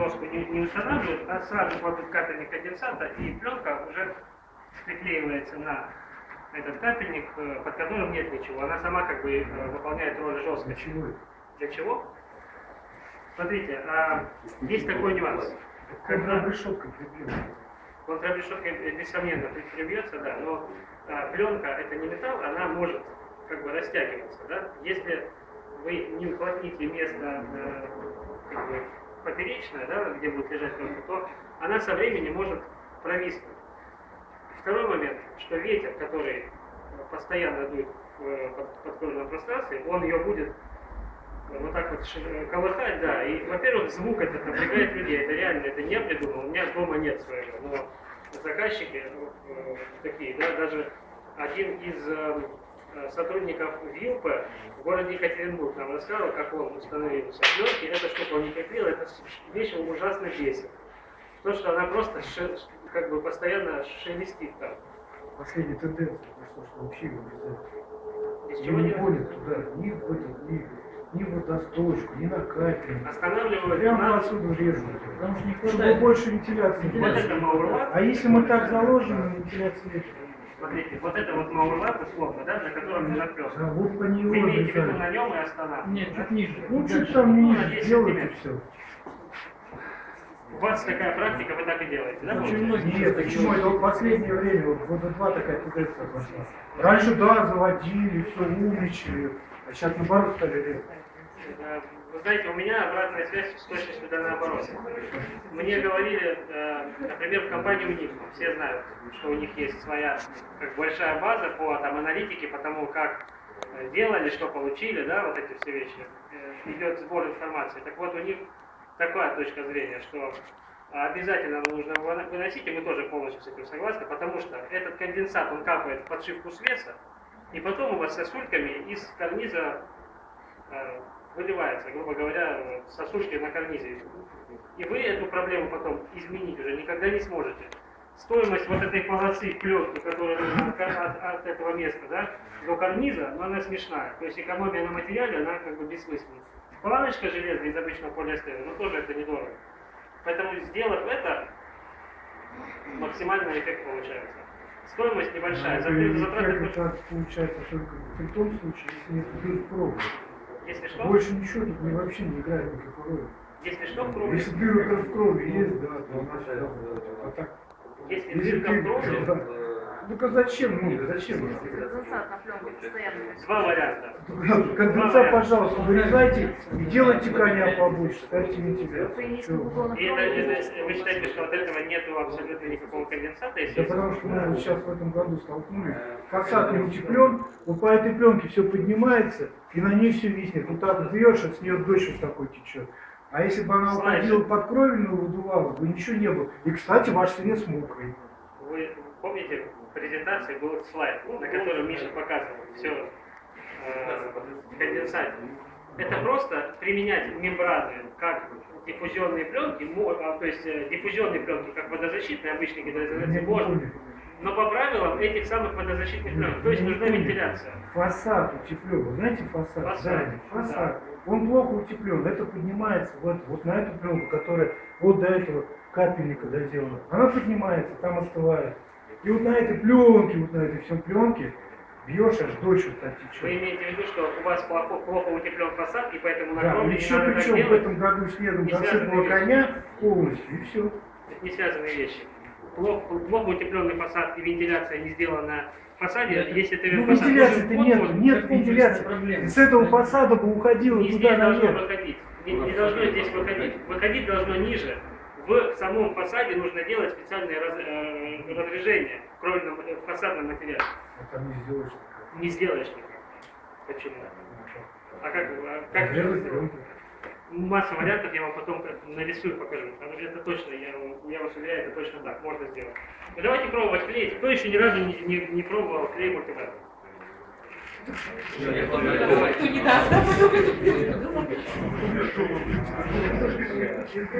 доску не устанавливают, а сразу кладут капельник конденсата, и пленка уже приклеивается на этот капельник, под которым нет ничего. Она сама как бы выполняет роль жесткости. Для чего? Смотрите, есть такой нюанс. Контрабрешетка прибьется. Контрабрешетка, несомненно, прибьется, да, но пленка, это не металл, она может как бы растягиваться, да? Если вы не уплотните место как бы поперечное, да, где будет лежать пленка, то она со временем может провиснуть. Второй момент, что ветер, который постоянно дует в подкожном пространстве, он ее будет вот так вот колыхать, да, и, во-первых, звук этот напрягает людей, это реально, это не я придумал, у меня дома нет своего, но заказчики такие, да, даже один из сотрудников ВИЛП в городе Екатеринбург нам рассказал, как он установил сопленки, эта штука он не копил, эта вещь его ужасно бесит, то, что она просто как бы постоянно шелестит там. Последняя тенденция, потому что вообще его не ходит туда, ни в этот, ни в водосточку, ни на капельницу. Останавливают. Прямо отсюда режут. Потому что никто больше вентиляции нет. А если мы так заложим, вентиляции нет. Смотрите, вот это вот маурлат, условно, да, на котором не наплёс. Да, вот по нему. Вы имеете в виду на нем и останавливаем. Нет, чуть ниже. Лучше там ниже делают и все. У вас такая практика, вы так и делаете, да? Почему? Нет, почему? Это в последнее время, вот года два такая тенденция пошла. Раньше, да, заводили, все умничали. А сейчас наоборот стали резать. Вы знаете, у меня обратная связь с точностью до наоборот. Мне говорили, например, в компании УНИКМ, все знают, что у них есть своя как большая база по там, аналитике, по тому, как делали, что получили, да, вот эти все вещи. Идет сбор информации. Так вот, у них такая точка зрения, что обязательно нужно выносить, и мы тоже полностью с этим согласны, потому что этот конденсат, он капает в подшивку свеса, и потом у вас сосульками из карниза выливается, грубо говоря, сосульки на карнизе. И вы эту проблему потом изменить уже никогда не сможете. Стоимость вот этой полосы пленки, которая от этого места, да, до карниза, но она смешная. То есть экономия на материале, она как бы бессмысленна. Планочка железная из обычного полиэстера, но тоже это недорого. Поэтому, сделав это, максимальный эффект получается. Стоимость небольшая. Это получается только при том случае, если нет дыр в проводе. Если что? Больше ничего тут вообще не играет никакой роли. Если что, в крови? Если дырка в крови есть, да, то она а так. Если дырка в крови? Да. Ну-ка зачем? Ну, зачем? Конденсат на пленку постоянно. Два варианта. Конденсат, пожалуйста, вырезайте и делайте коня побольше, ставьте вентилятор. И это, вы считаете, что от этого нет абсолютно никакого конденсата? Да потому что мы сейчас в этом году столкнулись. Фасад не утеплен, вот по этой пленке все поднимается и на ней все виснет. Вот так берешь, от нее дождь вот такой течет. А если бы она уходила под кровельную, выдувала, бы ничего не было. И, кстати, ваш срез мокрый. Вы помните, в презентации был слайд, на котором Миша показывал все конденсат. Это просто применять мембраны как диффузионные пленки, то есть диффузионные пленки как водозащитные, обычные гидрозоляции можно, но по правилам этих самых водозащитных пленок, то есть нужна вентиляция. Фасад утеплен, вы знаете фасад? Фасад. Да. Он плохо утеплен, это поднимается вот на эту пленку, которая вот до этого капельника доделана. Она поднимается, там остывает. И вот на этой пленке, вот на этой всей пленке бьешь аж дождь вот так течет. Вы имеете в виду, что у вас плохо утеплен фасад, и поэтому на кровле не надо так делать? Да, причем в этом году снегом засыпало коня полностью, и все. Это не связанные вещи. Плохо утепленный фасад и вентиляция не сделана в фасаде, это, если это фасад... вентиляции-то нет вентиляции. С этого фасада бы уходило туда наверх. Не должно здесь выходить. Выходить должно ниже. В самом фасаде нужно делать специальные разрежения в фасадном материале. А там не сделаешь никак. Не сделаешь никак. Почему? А как же? Масса вариантов, я вам потом нарисую, покажу. Это точно, я вас уверяю, это точно так, можно сделать. Но давайте пробовать клеить. Кто еще ни разу не пробовал клей мультиварку? Кто не даст, да?